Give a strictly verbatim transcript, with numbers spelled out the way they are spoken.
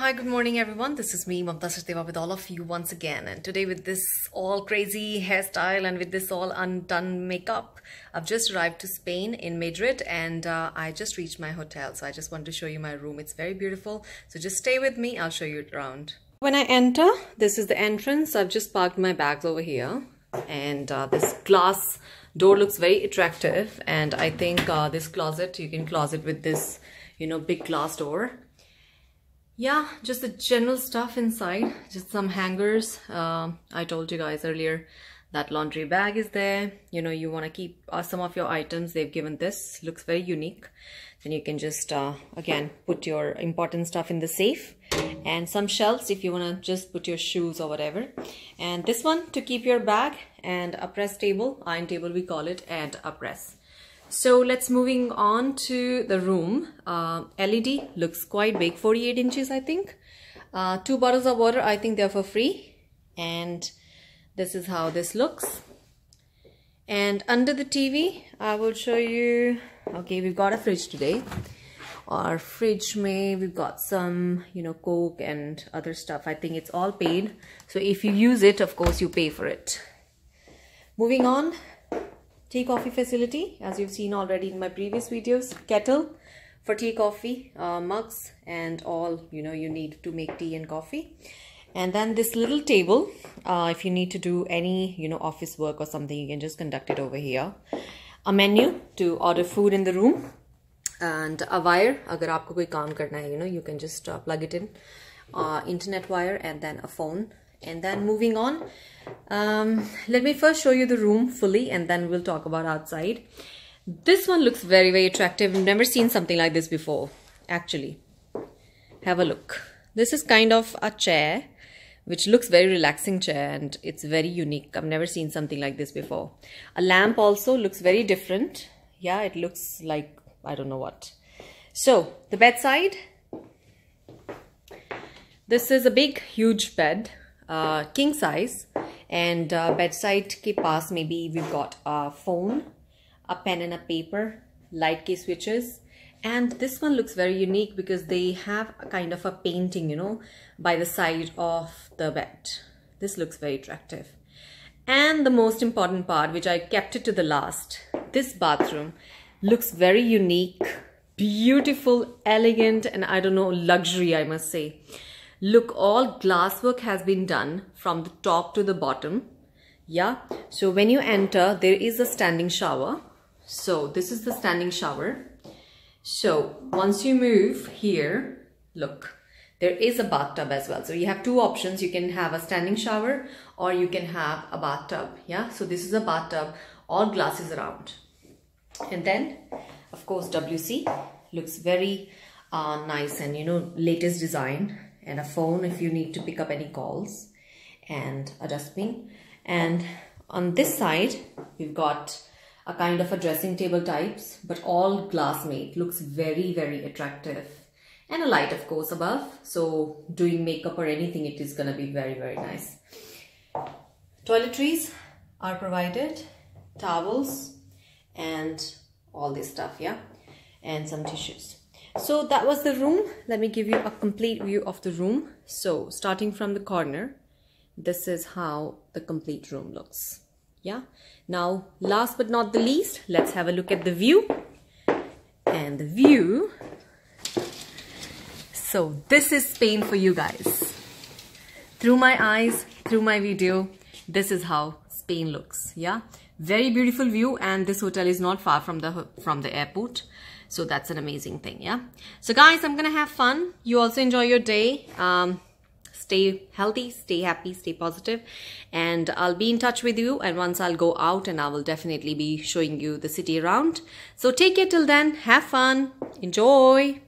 Hi, good morning everyone. This is me, Mamta Sachdeva, with all of you once again. And today, with this all crazy hairstyle and with this all undone makeup, I've just arrived to Spain in Madrid, and uh, I just reached my hotel. So I just want to show you my room. It's very beautiful. So just stay with me. I'll show you around. When I enter, this is the entrance. I've just parked my bags over here, and uh, this glass door looks very attractive. And I think uh, this closet, you can closet with this, you know, big glass door. Yeah, just the general stuff inside, just some hangers. Uh, I told you guys earlier that laundry bag is there. You know, you want to keep uh, some of your items. They've given this, looks very unique. Then you can just, uh, again, put your important stuff in the safe. And some shelves if you want to just put your shoes or whatever. And this one to keep your bag, and a press table, iron table we call it, and a press. So let's moving on to the room. Uh, L E D looks quite big, forty-eight inches I think. Uh, two bottles of water, I think they're for free. And this is how this looks. And under the T V, I will show you. Okay, we've got a fridge today. Our fridge may, we've got some, you know, Coke and other stuff. I think it's all paid. So if you use it, of course, you pay for it. Moving on. Tea coffee facility, as you've seen already in my previous videos, kettle for tea, coffee, uh, mugs, and all, you know, you need to make tea and coffee. And then this little table, uh, if you need to do any, you know, office work or something, you can just conduct it over here. A menu to order food in the room, and a wire, agar aapko koi kaam karna hai, you know, you can just uh, plug it in, uh, internet wire, and then a phone. And then moving on, um, let me first show you the room fully, and then we'll talk about outside. This one looks very, very attractive. I've never seen something like this before, actually. Have a look. This is kind of a chair, which looks very relaxing chair, and it's very unique. I've never seen something like this before. A lamp also looks very different. Yeah, it looks like, I don't know what. So, the bedside. This is a big, huge bed. Uh, king size, and uh, bedside ke paas maybe we've got a phone, a pen and a paper, light ke switches. And this one looks very unique because they have a kind of a painting, you know, by the side of the bed. This looks very attractive. And the most important part, which I kept it to the last, this bathroom looks very unique, beautiful, elegant, and I don't know, luxury, I must say. Look, all glass work has been done from the top to the bottom. Yeah, so when you enter, there is a standing shower. So this is the standing shower. So once you move here, look, there is a bathtub as well. So you have two options. You can have a standing shower, or you can have a bathtub. Yeah, so this is a bathtub, all glasses around. And then, of course, W C looks very uh, nice, and, you know, latest design. And a phone if you need to pick up any calls, and a dustbin. And on this side, we've got a kind of a dressing table types, but all glass made. Looks very, very attractive. And a light, of course, above. So doing makeup or anything, it is gonna be very, very nice. Toiletries are provided, towels, and all this stuff, yeah, and some tissues. So that was the room. Let me give you a complete view of the room. So starting from the corner, this is how the complete room looks. Yeah. Now, last but not the least, let's have a look at the view. And the view. So this is Spain for you guys. Through my eyes, through my video, this is how Spain looks. Yeah. Very beautiful view, and this hotel is not far from the from the airport. So that's an amazing thing, yeah? So guys, I'm gonna have fun. You also enjoy your day. Um, stay healthy, stay happy, stay positive. And I'll be in touch with you. And once I'll go out, and I will definitely be showing you the city around. So take care till then. Have fun. Enjoy.